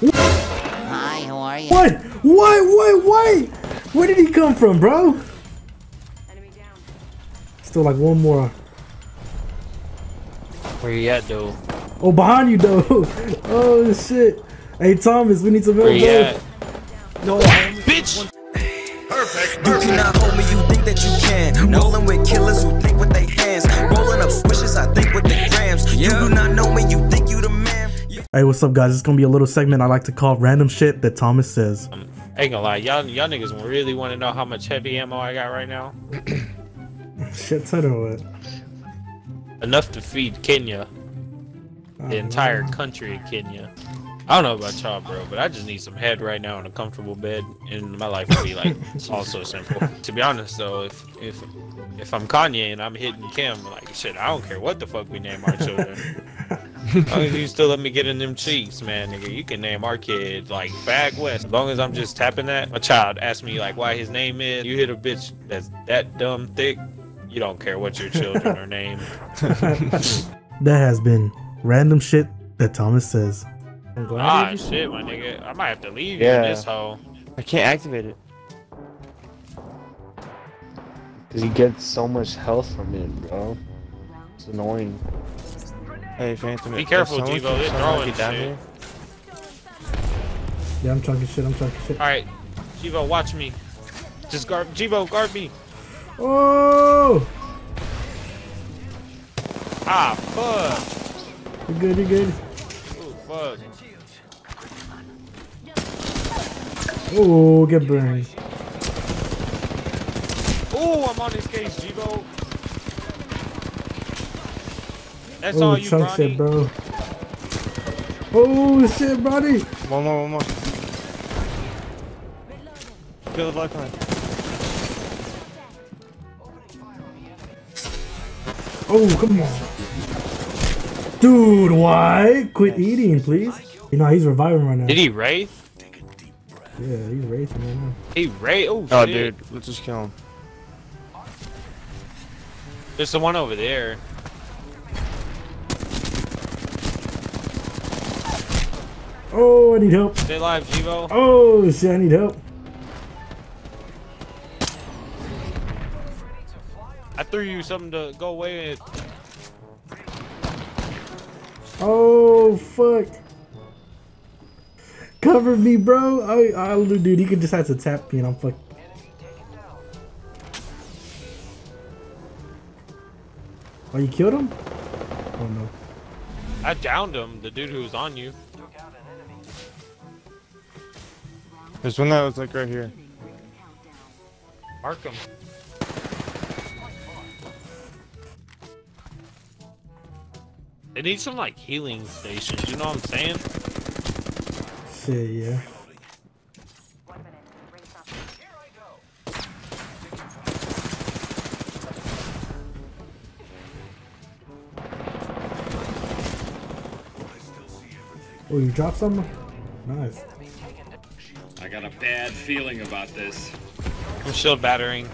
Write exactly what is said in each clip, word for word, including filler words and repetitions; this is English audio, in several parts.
Hi, how are you? What? What? What? What? Where did he come from, bro? Enemy down. Still like one more. Where you at, though? Oh, behind you, though. Oh shit. Hey, Thomas, we need some help, bro. No, bitch. Perfect. You cannot hold me. You think that you can? Rolling with killers who think with their hands. Rolling up swishes. I think with the grams. You do not know me. You think you the man. Hey, what's up, guys? It's gonna be a little segment I like to call "Random Shit That Thomas Says." I ain't gonna lie, y'all y'all niggas really want to know how much heavy ammo I got right now? Shit ton of it. Enough to feed Kenya. The entire country of Kenya. I don't know about y'all, bro, but I just need some head right now in a comfortable bed, and my life would be like also simple. To be honest though, if if if I'm Kanye and I'm hitting Kim, like shit, I don't care what the fuck we name our children. As long as you still let me get in them cheeks, man, nigga, you can name our kid like Fag West. As long as I'm just tapping that, my child asks me like why his name is. You hit a bitch that's that dumb thick, you don't care what your children are named. That has been Random Shit That Thomas Says. Ah shit, my nigga, I might have to leave yeah. you in this hole. I can't activate it. Cause he gets so much health from it, bro. It's annoying. Hey, Phantom. Be careful, Devo. They're throwing shit. Yeah, I'm talking shit. I'm talking shit. All right, Devo, watch me. Just guard, Devo, guard me. Oh! Ah, fuck. You're good. You're good. Oh, fuck. Oh, get burned. Oh, I'm on his case, Devo. That's oh, all you, chunk shit, bro. Oh shit, buddy. One more, one more. Build lifeline. Oh, come on. Dude, why? Quit yes. eating, please. You know, he's reviving right now. Did he wraith? Yeah, he's wraithing right now. He wraith? Oh, oh shit. Dude, let's just kill him. There's the one over there. Oh, I need help. Stay alive, Devo. Oh, shit, I need help. I threw you something to go away with. Oh, fuck. Cover me, bro. I, I, dude, he could just have to tap me and I'm fucked. Oh, you killed him? Oh, no. I downed him, the dude who was on you. There's one that was like right here. Mark him. They need some like healing stations, you know what I'm saying? Shit, yeah. Oh, you dropped something? Nice. I got a bad feeling about this. I'm shield battering.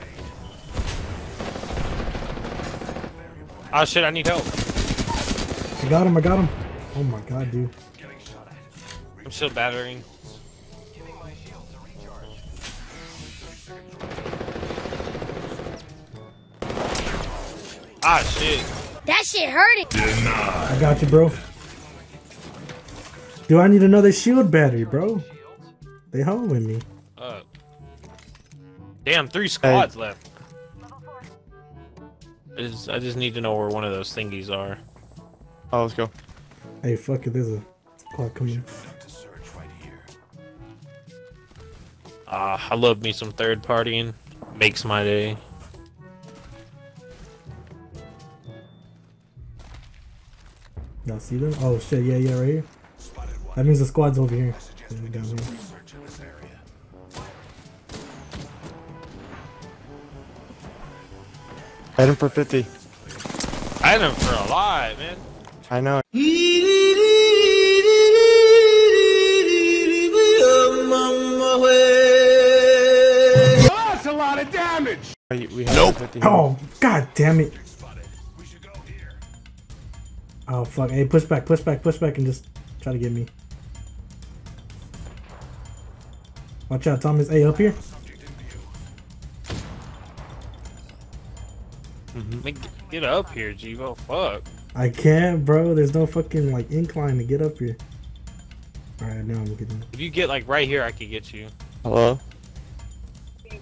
Oh shit, I need help. I got him, I got him. Oh my god, dude. I'm shield battering. Ah shit. That shit hurted. I got you, bro. Do I need another shield battery, bro? They home with me. Uh, damn, three squads hey. left. I just, I just need to know where one of those thingies are. Oh, let's go. Hey, fuck it, there's a squad coming. Ah, uh, I love me some third partying. Makes my day. Y'all see them? Oh shit, yeah, yeah, right here. That means the squad's over here. Down here. I had him for fifty. I had him for a lot, man. I know. Oh, that's a lot of damage. We had nope. fifty. Oh, god damn it. Oh, fuck. Hey, push back, push back, push back, and just try to get me. Watch out, Thomas. Hey, up here. Mm-hmm. Get up here, Jivo. Fuck. I can't, bro. There's no fucking like incline to get up here. All right, now I'm looking. If you get like right here, I could get you. Hello.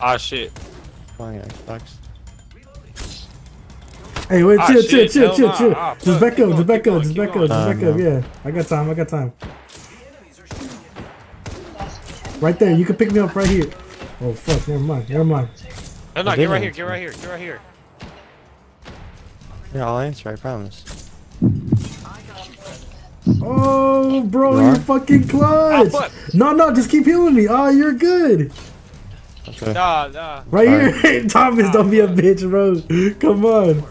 Ah, shit. Flying Xbox. Hey, wait, chill, ah, chill, chill, no, chill, nah, chill. Nah, just back up, just back up, just back up, just back up. Yeah, I got time, I got time. Right there, you can pick me up right here. Oh fuck, never mind, never mind. No, no, get right here, get right here, get right here. Yeah, I'll answer, I promise. Oh, bro, you're fucking clutch. No, no, just keep healing me. Oh, you're good. Okay. Nah, nah. Right All here, right. Thomas, nah, don't be a bitch, bro. Come on.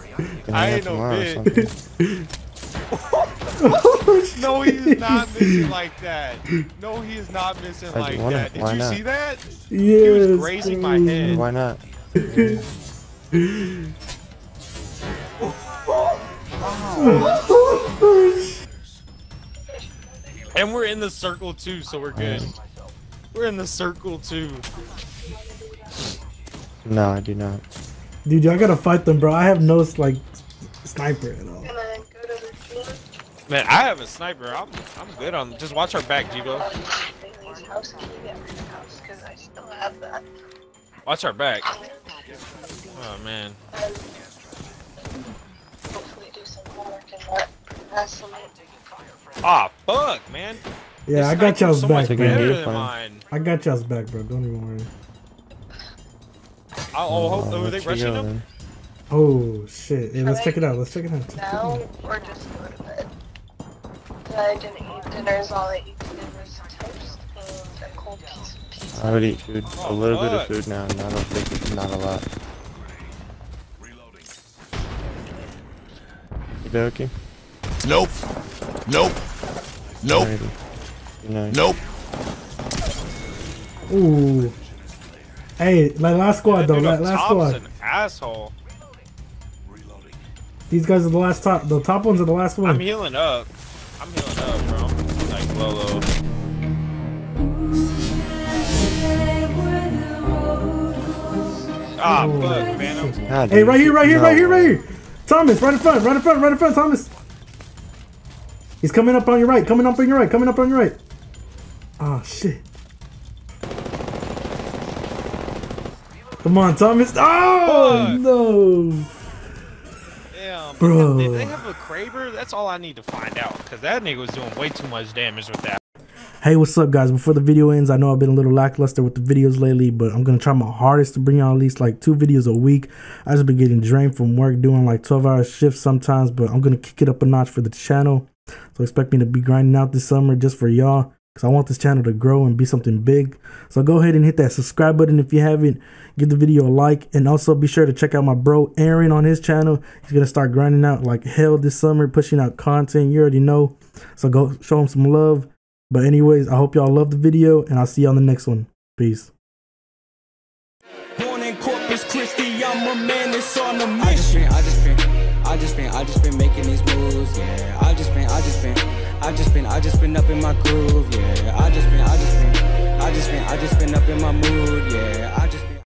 I ain't no bitch. No, he is not missing like that. No, he is not missing like that. Did Why you not? see that? Yes. He was grazing my head. Why not? And we're in the circle too, so we're good. We're in the circle too. No, I do not. Dude, y'all gotta fight them, bro. I have no like sniper at all. Man, I have a sniper. I'm I'm good on. Just watch our back, Jibo. Watch our back. Oh man. Ah, oh, fuck, man. Yeah, I got y'all's back, man. I got y'all's back, bro. Don't even worry. Oh, oh, oh, oh, are they rushing them? Oh shit! Hey, let's check it out. Let's check it out. Now or just go to bed. I didn't eat dinner. All I ate today was toast and a cold piece of pizza. I would eat food. Oh, a little fuck. bit of food now, and I don't think it's not a lot. You okay? Nope. Nope. Nope. Nice. Nope. Ooh. Hey, like last squad though, like last squad. An asshole. Reloading. These guys are the last top. The top ones are the last one. I'm healing up. I'm healing up, bro. Like Lolo. Ah, oh, fuck, man. God, hey, right here, right here, no. right here, right here. Thomas, right in front, right in front, right in front, Thomas. He's coming up on your right, coming up on your right, coming up on your right. Ah, oh, shit. Come on, Thomas. Oh, fuck. No. Damn. Bro. Did they have a Kraber? That's all I need to find out. Because that nigga was doing way too much damage with that. Hey, what's up, guys? Before the video ends, I know I've been a little lackluster with the videos lately, but I'm going to try my hardest to bring y'all at least like two videos a week. I just been getting drained from work, doing like twelve hour shifts sometimes, but I'm going to kick it up a notch for the channel. So expect me to be grinding out this summer just for y'all. Because I want this channel to grow and be something big. So go ahead and hit that subscribe button if you haven't. Give the video a like. And also be sure to check out my bro Aaron on his channel. He's going to start grinding out like hell this summer. Pushing out content. You already know. So go show him some love. But anyways, I hope y'all love the video. And I'll see you on the next one. Peace. Born in Corpus Christi, I'm a man that's on a mission. I just been, I just been, I just been, I just been making these moves. Yeah, I just been, I just been. I just been, I just been up in my groove, yeah. I just been, I just been, I just been, I just been up in my mood, yeah. I just